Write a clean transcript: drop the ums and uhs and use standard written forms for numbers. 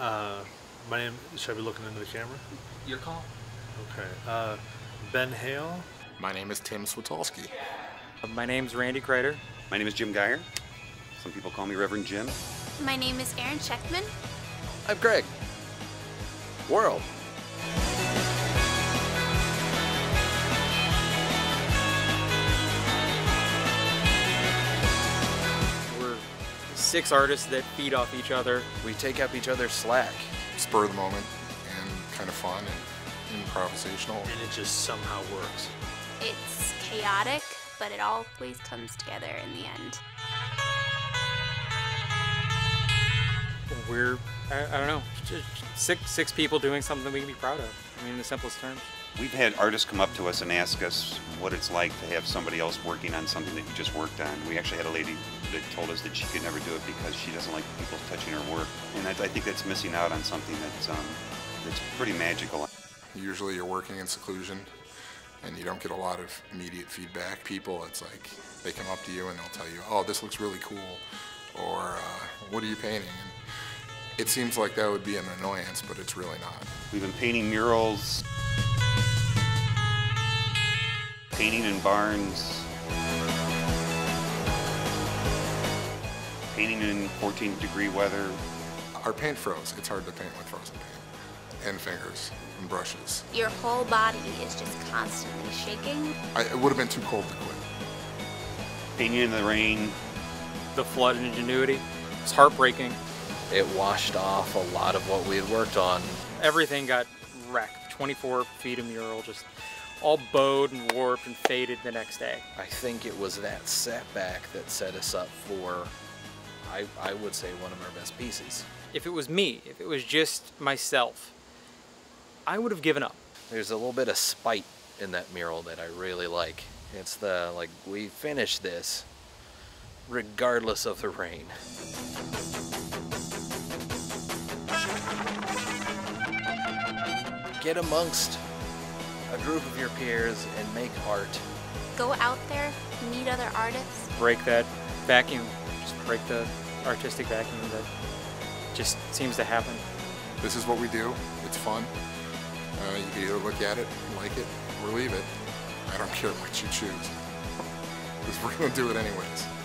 My name, should I be looking into the camera? Your call. Okay. Ben Hale. My name is Tim Switalski. My name's Randy Crider. My name is Jim Giar. Some people call me Reverend Jim. My name is Aaron Schechtman. I'm Craig. World. We're six artists that feed off each other. We take up each other's slack. Spur of the moment and kind of fun and improvisational. And it just somehow works. It's chaotic, but it always comes together in the end. We're, I don't know, six people doing something we can be proud of, I mean, in the simplest terms. We've had artists come up to us and ask us what it's like to have somebody else working on something that you just worked on. We actually had a lady that told us that she could never do it because she doesn't like people touching her work. And I think that's missing out on something that's pretty magical. Usually you're working in seclusion, and you don't get a lot of immediate feedback. People, it's like they come up to you and they'll tell you, oh, this looks really cool, or what are you painting? And it seems like that would be an annoyance, but it's really not. We've been painting murals, painting in barns, painting in 14-degree weather. Our paint froze. It's hard to paint with frozen paint and fingers. And brushes. Your whole body is just constantly shaking. It would have been too cold to quit. Painting in the rain. The flood and ingenuity. It's heartbreaking. It washed off a lot of what we had worked on. Everything got wrecked. 24 feet of mural, just all bowed and warped and faded the next day. I think it was that setback that set us up for, I would say, one of our best pieces. If it was me, if it was just myself, I would have given up. There's a little bit of spite in that mural that I really like. It's the, like, we finished this regardless of the rain. Get amongst a group of your peers and make art. Go out there, meet other artists. Break that vacuum, just break the artistic vacuum that just seems to happen. This is what we do, it's fun. You can either look at it, like it, or leave it. I don't care what you choose, because we're going to do it anyways.